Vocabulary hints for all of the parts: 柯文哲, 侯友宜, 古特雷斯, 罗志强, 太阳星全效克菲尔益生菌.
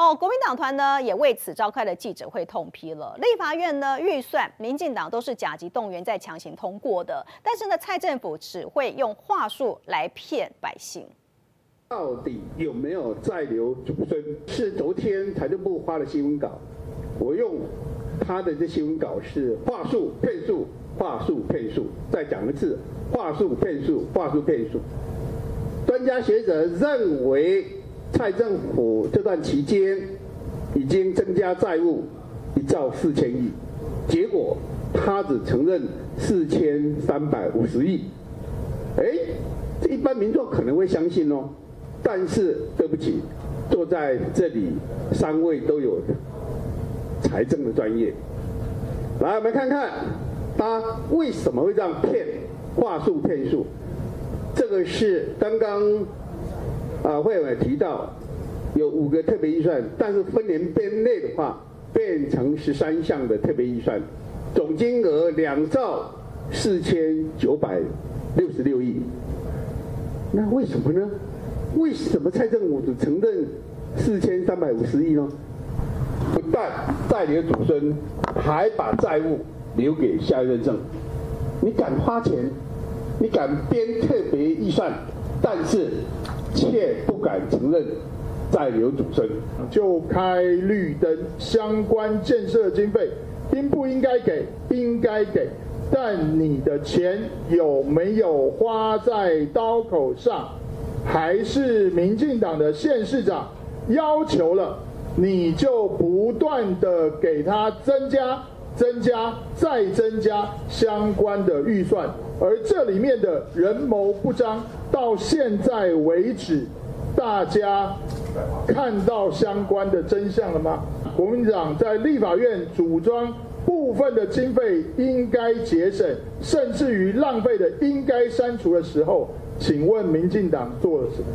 哦，国民党团呢也为此召开了记者会痛批了。立法院呢预算，民进党都是甲级动员在强行通过的，但是呢蔡政府只会用话术来骗百姓。 到底有没有再留祖孙？是昨天财政部发的新闻稿，我用他的这新闻稿是话术骗术，话术骗术。再讲一次，话术骗术，话术骗术。专家学者认为，蔡政府这段期间已经增加债务1兆4千亿，结果他只承认4350亿。这一般民众可能会相信哦。 但是对不起，坐在这里三位都有财政的专业。来，我们看看他为什么会这样骗，话术骗术。这个是刚刚慧委提到有5个特别预算，但是分年编类的话，变成13项的特别预算，总金额2兆4966亿。那为什么呢？ 为什么蔡政府只承认4350亿呢？不但代理祖孙，还把债务留给下一任政府。你敢花钱，你敢编特别预算，但是却不敢承认债留祖孙。就开绿灯，相关建设经费应不应该给？应该给，但你的钱有没有花在刀口上？ 还是民进党的县市长要求了，你就不断的给他增加、增加、再增加相关的预算，而这里面的人谋不彰，到现在为止，大家看到相关的真相了吗？国民党在立法院主张部分的经费应该节省，甚至于浪费的应该删除的时候。 请问民进党做了什么？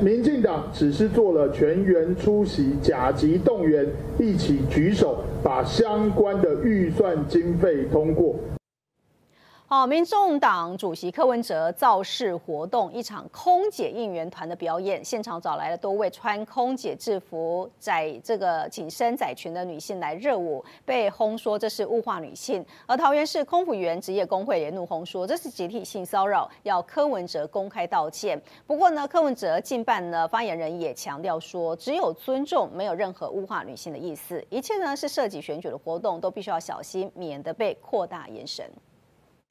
民进党只是做了全员出席、甲级动员，一起举手，把相关的预算经费通过。 好，民众党主席柯文哲造势活动，一场空姐应援团的表演，现场找来了多位穿空姐制服、紧身窄裙的女性来热舞，被轰说这是物化女性。而桃园市空服员职业工会也怒轰说这是集体性骚扰，要柯文哲公开道歉。不过呢，柯文哲近半呢发言人也强调说，只有尊重，没有任何物化女性的意思。一切呢是涉及选举的活动，都必须要小心，免得被扩大延伸。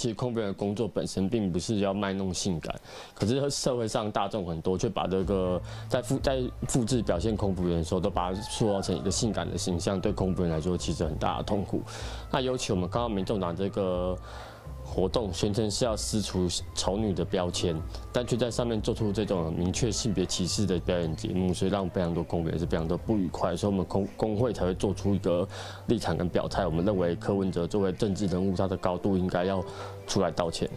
其实空服员的工作本身并不是要卖弄性感，可是社会上大众很多却把这个在复制表现空服员的时候，都把它塑造成一个性感的形象，对空服员来说其实很大的痛苦。那尤其我们看到民众党这个活动宣称是要撕除丑女的标签，但却在上面做出这种明确性别歧视的表演节目，所以让非常多空服员是非常多不愉快，所以我们工会才会做出一个立场跟表态。我们认为柯文哲作为政治人物，他的高度应该要 出来道歉。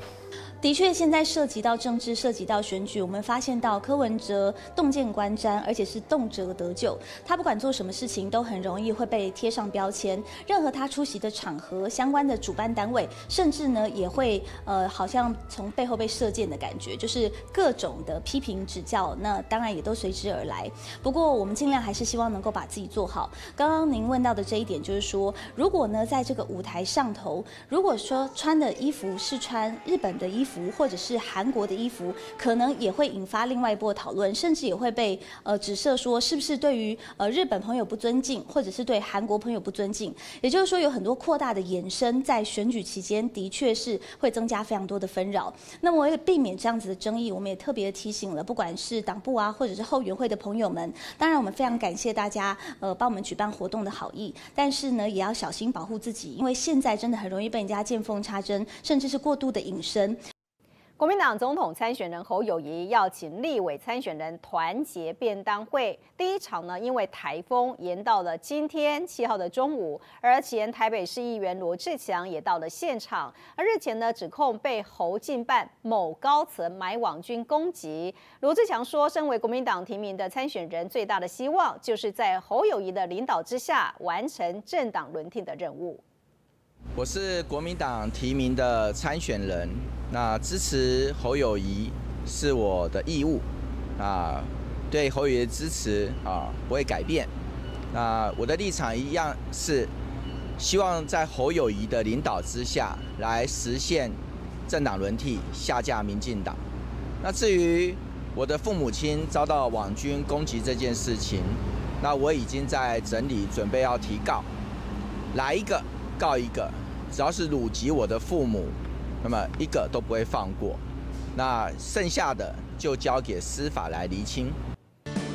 的确，现在涉及到政治，涉及到选举，我们发现到柯文哲洞见观瞻，而且是动辄得咎。他不管做什么事情，都很容易会被贴上标签。任何他出席的场合，相关的主办单位，甚至呢也会好像从背后被射箭的感觉，就是各种的批评指教，那当然也都随之而来。不过，我们尽量还是希望能够把自己做好。刚刚您问到的这一点，就是说，如果呢在这个舞台上头，如果说穿的衣服是穿日本的衣服， 或者是韩国的衣服，可能也会引发另外一波讨论，甚至也会被指涉说是不是对于日本朋友不尊敬，或者是对韩国朋友不尊敬。也就是说，有很多扩大的延伸，在选举期间的确是会增加非常多的纷扰。那么，为了避免这样子的争议，我们也特别提醒了，不管是党部啊，或者是后援会的朋友们。当然，我们非常感谢大家帮我们举办活动的好意，但是呢，也要小心保护自己，因为现在真的很容易被人家见缝插针，甚至是过度的引申。 国民党总统参选人侯友宜要请立委参选人团结便当会，第一场呢，因为台风延到了今天7号的中午，而前台北市议员罗志强也到了现场。而日前呢，指控被侯进办某高层买网军攻击。罗志强说，身为国民党提名的参选人，最大的希望就是在侯友宜的领导之下，完成政党轮替的任务。 我是国民党提名的参选人，那支持侯友宜是我的义务，啊，对侯友宜的支持啊不会改变。那我的立场一样是希望在侯友宜的领导之下来实现政党轮替，下架民进党。那至于我的父母亲遭到网军攻击这件事情，那我已经在整理，准备要提告，来一个告一个，只要是辱及我的父母，那么一个都不会放过。那剩下的就交给司法来厘清。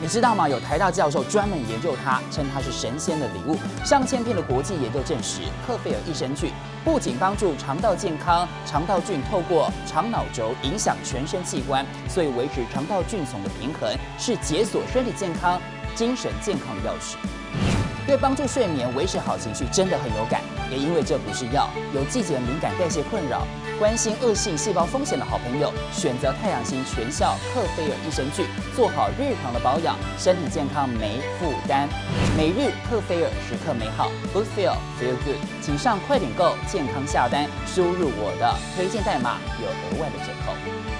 你知道吗？有台大教授专门研究它，称它是神仙的礼物。上千篇的国际研究证实，克菲尔益生菌不仅帮助肠道健康，肠道菌透过肠脑轴影响全身器官，所以维持肠道菌丛的平衡是解锁身体健康、精神健康的钥匙。对帮助睡眠、维持好情绪真的很有感，也因为这不是药，有季节敏感、代谢困扰、关心恶性细胞风险的好朋友，选择太阳星全效克菲尔益生菌，做好日常的保养，身体健康没负担。每日克菲尔，时刻美好 ，Good Feel Feel Good， 请上快点购健康下单，输入我的推荐代码有额外的折扣。